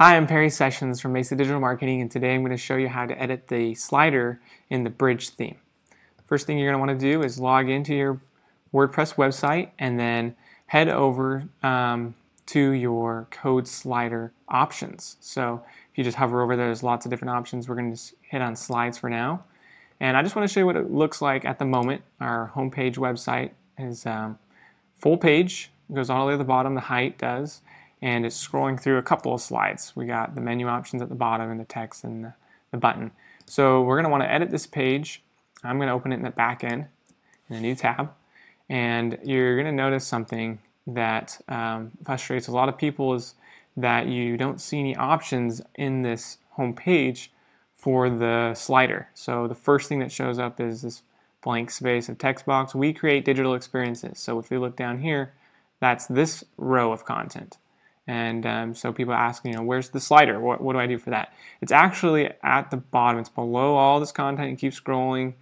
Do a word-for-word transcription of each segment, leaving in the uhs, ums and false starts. Hi, I'm Perry Sessions from Mesa Digital Marketing, and today I'm going to show you how to edit the slider in the Bridge theme. First thing you're going to want to do is log into your WordPress website and then head over um, to your Qode slider options. So if you just hover over there, there's lots of different options. We're going to just hit on slides for now. And I just want to show you what it looks like at the moment. Our homepage website is um, full page. It goes all the way to the bottom, the height does. And it's scrolling through a couple of slides. We got the menu options at the bottom and the text and the, the button. So we're going to want to edit this page. I'm going to open it in the back end in a new tab. And you're going to notice something that um, frustrates a lot of people is that you don't see any options in this home page for the slider. So the first thing that shows up is this blank space of text box. We create digital experiences. So if we look down here, that's this row of content. And um, so people ask, you know, where's the slider? What, what do I do for that? It's actually at the bottom. It's below all this content. You keep scrolling,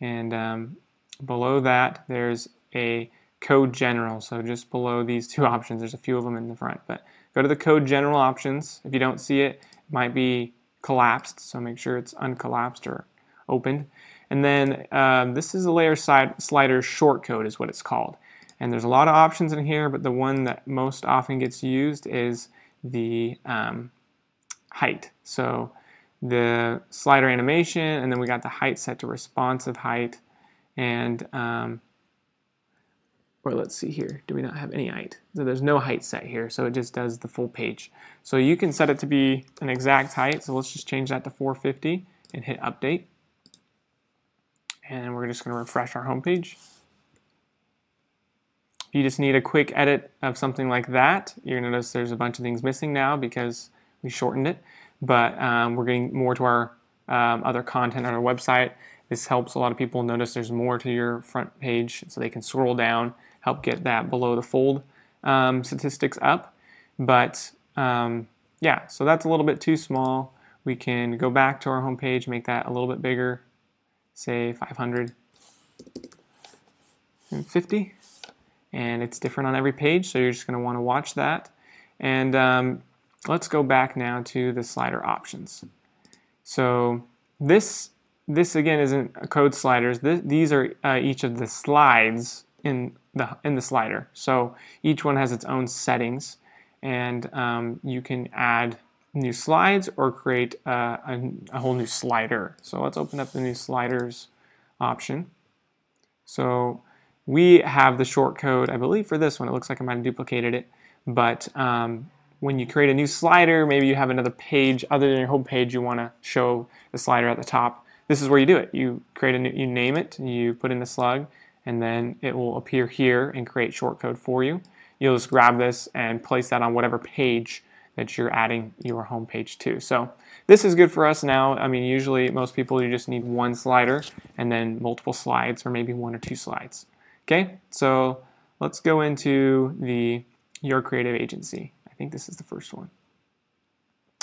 and um, below that there's a Qode General. So just below these two options, there's a few of them in the front. But go to the Qode General options. If you don't see it, it might be collapsed. So make sure it's uncollapsed or opened. And then um, this is a layer side slider shortcode is what it's called. And there's a lot of options in here, but the one that most often gets used is the um, height. So the slider animation, and then we got the height set to responsive height. And, um, or let's see here, do we not have any height? So there's no height set here, so it just does the full page. So you can set it to be an exact height, so let's just change that to four fifty and hit update. And we're just going to refresh our homepage. You just need a quick edit of something like that. You're going to notice there's a bunch of things missing now because we shortened it, but um, we're getting more to our um, other content on our website. This helps a lot of people notice there's more to your front page, so they can scroll down, help get that below the fold um, statistics up. But um, yeah, so that's a little bit too small. We can go back to our home page, make that a little bit bigger, say five hundred fifty. And it's different on every page, so you're just going to want to watch that. And um, let's go back now to the slider options. So this, this again isn't a Qode sliders. This, these are uh, each of the slides in the, in the slider. So each one has its own settings, and um, you can add new slides or create a, a, a whole new slider. So let's open up the new sliders option. So we have the shortcode, I believe, for this one. It looks like I might have duplicated it. But um, when you create a new slider, maybe you have another page other than your home page, you want to show the slider at the top. This is where you do it. You create a new, you name it, you put in the slug, and then it will appear here and create shortcode for you. You'll just grab this and place that on whatever page that you're adding your home page to. So this is good for us now. I mean, usually most people, you just need one slider and then multiple slides or maybe one or two slides. Okay, so let's go into the Your Creative Agency. I think this is the first one.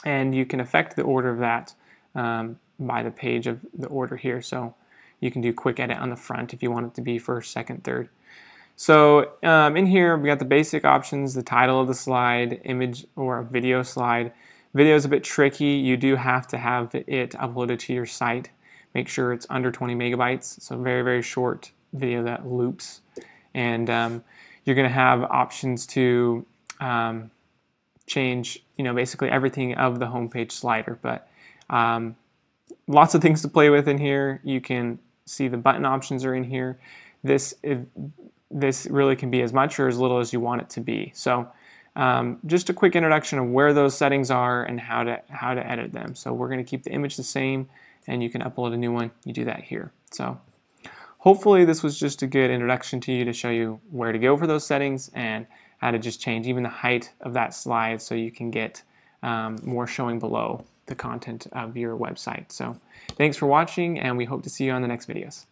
And you can affect the order of that um, by the page of the order here. So you can do quick edit on the front if you want it to be first, second, third. So um, in here, we got the basic options, the title of the slide, image or a video slide. Video is a bit tricky. You do have to have it uploaded to your site. Make sure it's under twenty megabytes, so very, very short video that loops. And um, you're going to have options to um, change, you know, basically everything of the homepage slider. But um, lots of things to play with in here. You can see the button options are in here. This it, this really can be as much or as little as you want it to be. So um, just a quick introduction of where those settings are and how to how to edit them. So we're going to keep the image the same, and you can upload a new one. You do that here. So hopefully this was just a good introduction to you to show you where to go for those settings and how to just change even the height of that slide so you can get um, more showing below the content of your website. So thanks for watching, and we hope to see you on the next videos.